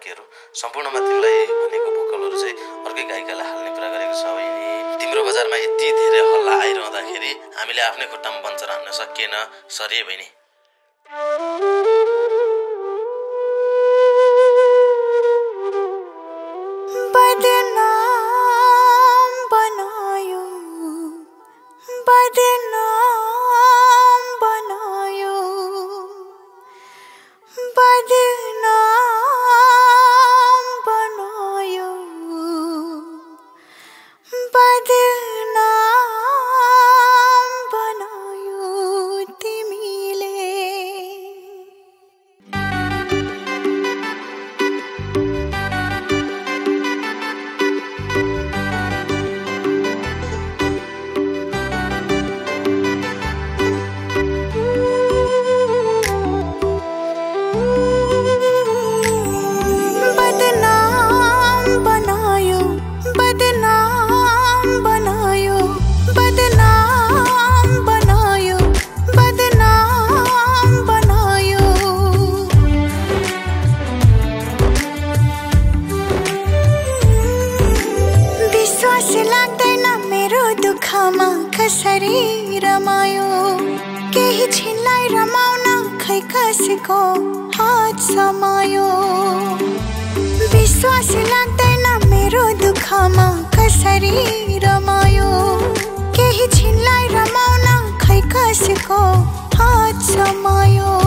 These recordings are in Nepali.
वाक्यहरु सम्पूर्णमा तिमीलाई भनेको भोकलहरु चाहिँ अर्कै गायिकाले हाल्ने कुरा गरेको छ। अहिले तिम्रो बजारमा यति धेरै हल्ला आइरहँदाखेरि हामीले आफ्नै खुट्टामा बन्चर हान्न सकिएन सरी बहिनी। कसरी रमायो केही छिनलाई रमाउन खै कसको हात समायो। विश्वास लाग्दैन मेरो दुःखमा कसरी रमायो केही छिनलाई रमाउन खै कसको हात समायो।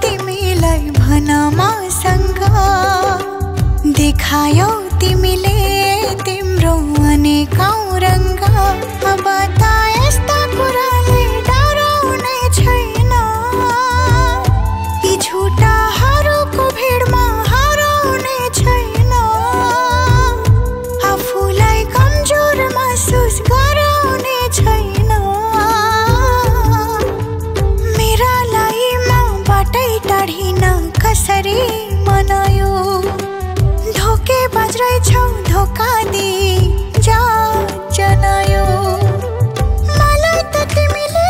तिमीलाई भनमा संग देखायो तिमीले तिम्रो अनेकौं रंग अबता यस्ता कुराले डराउने छैन यी झुटाहरूको भिडमा हराउने छैन आफूलाई कमजोर महसुस गराउने छैन मेरा लागि म बाटै टाढिन कसरी मनायो धोके बज्रै छौ धोका दिए जा जनायो मलाई त तिमीले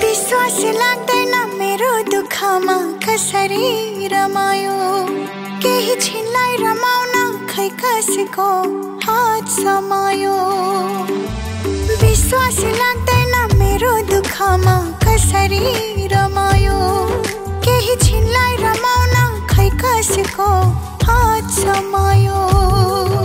विश्वास लाग्दैन मेरो दुःखमा कसरी रमायो केही छिनलाई रमाउन खै कसको हात समायो विश्वास लाग्दैन मेरो दुःखमा कसरी रमायो केही छिनलाई रमाउन खै कसको हात समायो।